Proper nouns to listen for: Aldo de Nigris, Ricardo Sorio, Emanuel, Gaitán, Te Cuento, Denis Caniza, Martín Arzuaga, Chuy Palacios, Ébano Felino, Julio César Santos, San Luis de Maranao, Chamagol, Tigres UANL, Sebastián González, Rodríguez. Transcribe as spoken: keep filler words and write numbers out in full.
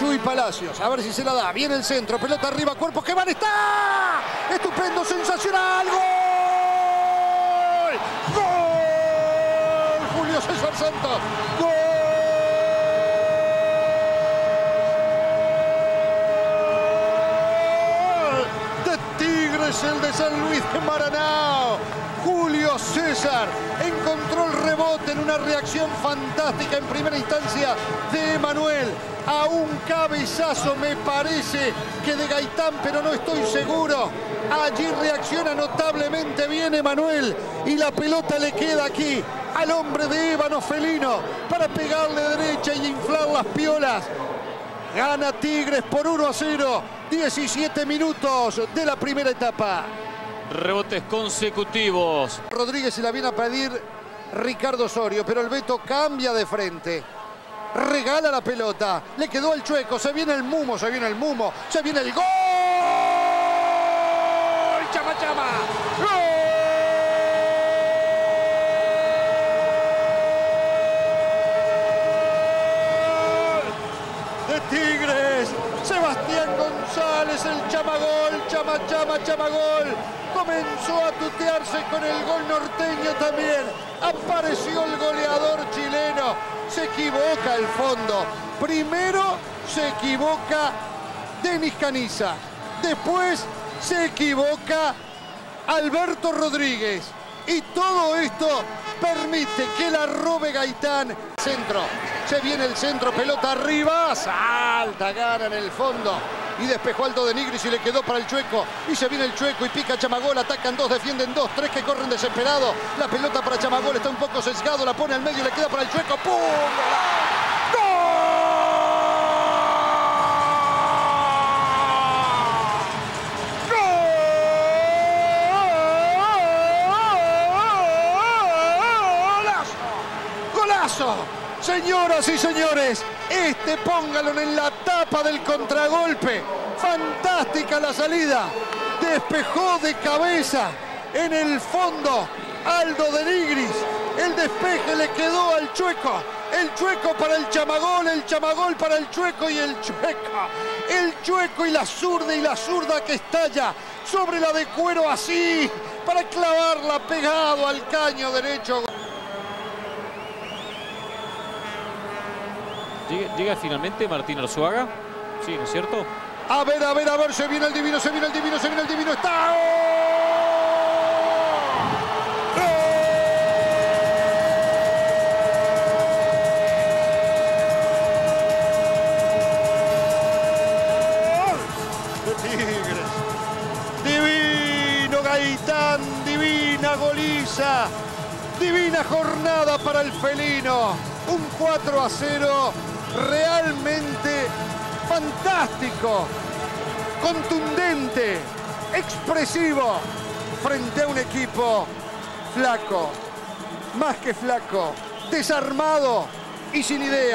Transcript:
Chuy Palacios. A ver si se la da. Viene el centro. Pelota arriba. Cuerpo que van. ¡Está! ¡Estupendo! ¡Sensacional! ¡Gol! ¡Gol! Julio César Santos. ¡Gol! Es el de San Luis de Maranao. Julio César encontró el rebote en una reacción fantástica en primera instancia de Emanuel. A un cabezazo, me parece que de Gaitán, pero no estoy seguro. Allí reacciona notablemente bien Emanuel y la pelota le queda aquí al hombre de Ébano Felino para pegarle derecha y inflar las piolas. Gana Tigres por uno a cero, diecisiete minutos de la primera etapa. Rebotes consecutivos. Rodríguez se la viene a pedir Ricardo Sorio, pero el Beto cambia de frente. Regala la pelota, le quedó el Chueco, se viene el Mumo, se viene el Mumo, se viene el gol. ¡Chama, chama! ¡Gol! Tigres, Sebastián González, el Chamagol, Chama, Chama, Chamagol, comenzó a tutearse con el gol norteño también, apareció el goleador chileno, se equivoca el fondo, primero se equivoca Denis Caniza, después se equivoca Alberto Rodríguez y todo esto permite que la robe Gaitán. Centro, se viene el centro, pelota arriba, salta, gana en el fondo y despejó Aldo de Nigris y le quedó para el Chueco y se viene el Chueco y pica Chamagol, atacan dos, defienden dos, tres que corren desesperado, la pelota para Chamagol, está un poco sesgado, la pone al medio y le queda para el Chueco, ¡pum! Señoras y señores, este póngalo en la tapa del contragolpe. Fantástica la salida. Despejó de cabeza en el fondo Aldo de Nigris. El despeje le quedó al Chueco. El Chueco para el Chamagol, el Chamagol para el Chueco y el Chueco. El Chueco y la zurda y la zurda que estalla sobre la de Cuero así para clavarla pegado al caño derecho. Llega finalmente Martín Arzuaga. Sí, ¿no es cierto? A ver, a ver, a ver, se viene el divino, se viene el divino, se viene el divino. ¡Está! ¡Gol! ¡Gol! ¡Tigres! Divino Gaitán, divina goliza, divina jornada para el felino. Un cuatro a cero. Realmente fantástico, contundente, expresivo, frente a un equipo flaco, más que flaco, desarmado y sin idea.